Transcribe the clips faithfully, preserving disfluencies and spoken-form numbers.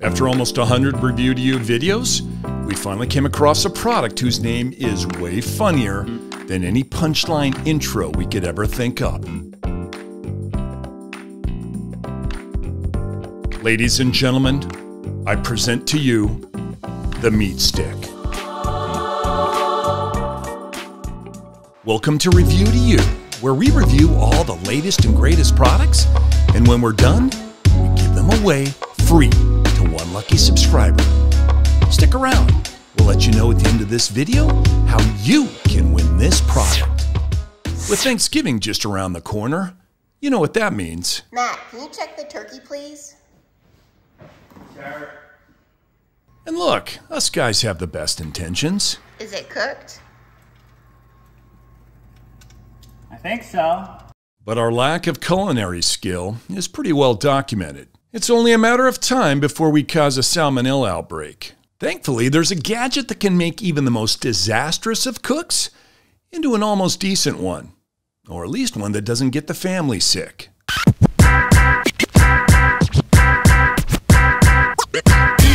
After almost one hundred Revu two U videos, we finally came across a product whose name is way funnier than any punchline intro we could ever think up. Ladies and gentlemen, I present to you the MeatStick. Welcome to Revu two U, where we review all the latest and greatest products, and when we're done, we give them away free to one lucky subscriber. Stick around, we'll let you know at the end of this video how you can win this product. With Thanksgiving just around the corner, you know what that means. Matt, can you check the turkey, please? Sure. And look, us guys have the best intentions. Is it cooked? I think so. But our lack of culinary skill is pretty well documented. It's only a matter of time before we cause a salmonella outbreak. Thankfully, there's a gadget that can make even the most disastrous of cooks into an almost decent one. Or at least one that doesn't get the family sick.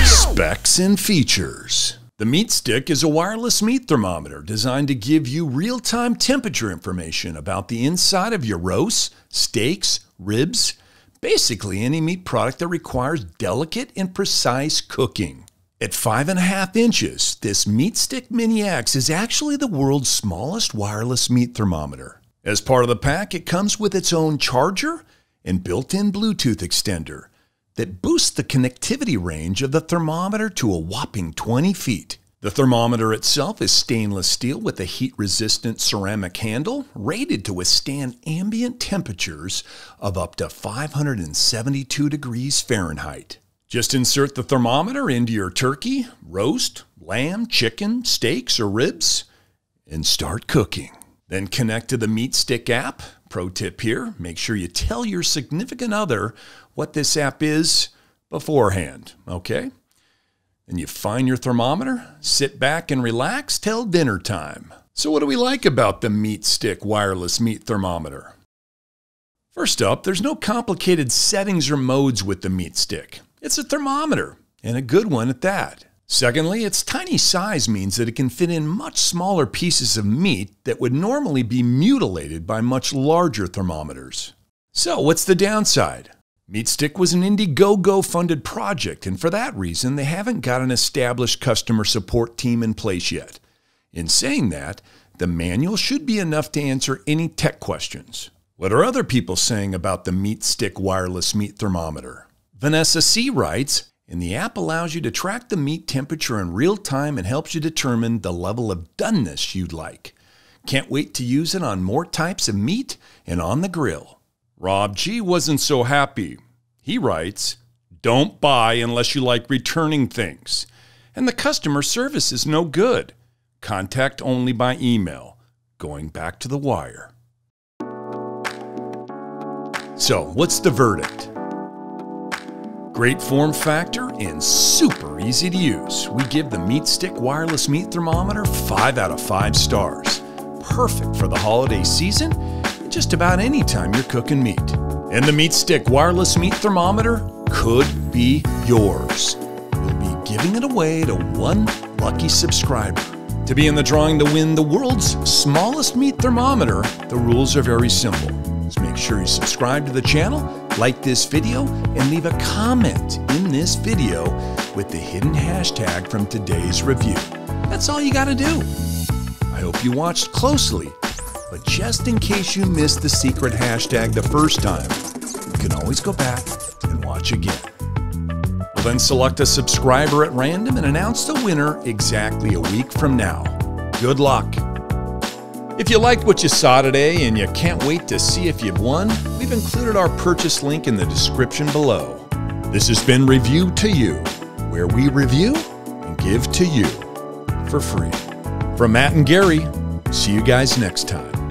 Specs and features. The MeatStick is a wireless meat thermometer designed to give you real-time temperature information about the inside of your roasts, steaks, ribs, basically any meat product that requires delicate and precise cooking. At five and a half inches, this MeatStick Mini X is actually the world's smallest wireless meat thermometer. As part of the pack, it comes with its own charger and built-in Bluetooth extender that boosts the connectivity range of the thermometer to a whopping twenty feet. The thermometer itself is stainless steel with a heat-resistant ceramic handle rated to withstand ambient temperatures of up to five hundred seventy-two degrees Fahrenheit. Just insert the thermometer into your turkey, roast, lamb, chicken, steaks, or ribs, and start cooking. Then connect to the MeatStick app. Pro tip here, make sure you tell your significant other what this app is beforehand, okay? And you find your thermometer, sit back and relax till dinner time. So what do we like about the MeatStick wireless meat thermometer? First up, there's no complicated settings or modes with the MeatStick. It's a thermometer, and a good one at that. Secondly, its tiny size means that it can fit in much smaller pieces of meat that would normally be mutilated by much larger thermometers. So what's the downside? MeatStick was an Indiegogo funded project, and for that reason, they haven't got an established customer support team in place yet. In saying that, the manual should be enough to answer any tech questions. What are other people saying about the MeatStick wireless meat thermometer? Vanessa C. writes, and the app allows you to track the meat temperature in real time and helps you determine the level of doneness you'd like. Can't wait to use it on more types of meat and on the grill. Rob G. wasn't so happy. He writes, "Don't buy unless you like returning things. And the customer service is no good. Contact only by email. Going back to the wire." So, what's the verdict? Great form factor and super easy to use. We give the MeatStick wireless meat thermometer five out of five stars. Perfect for the holiday season and just about any time you're cooking meat. And the MeatStick wireless meat thermometer could be yours. We'll be giving it away to one lucky subscriber. To be in the drawing to win the world's smallest meat thermometer, the rules are very simple. So make sure you subscribe to the channel, like this video, and leave a comment in this video with the hidden hashtag from today's review. That's all you gotta do. I hope you watched closely, but just in case you missed the secret hashtag the first time, you can always go back and watch again. We'll then select a subscriber at random and announce the winner exactly a week from now. Good luck. If you liked what you saw today and you can't wait to see if you've won, we've included our purchase link in the description below. This has been Revu two U, where we review and give to you for free. From Matt and Gary, see you guys next time.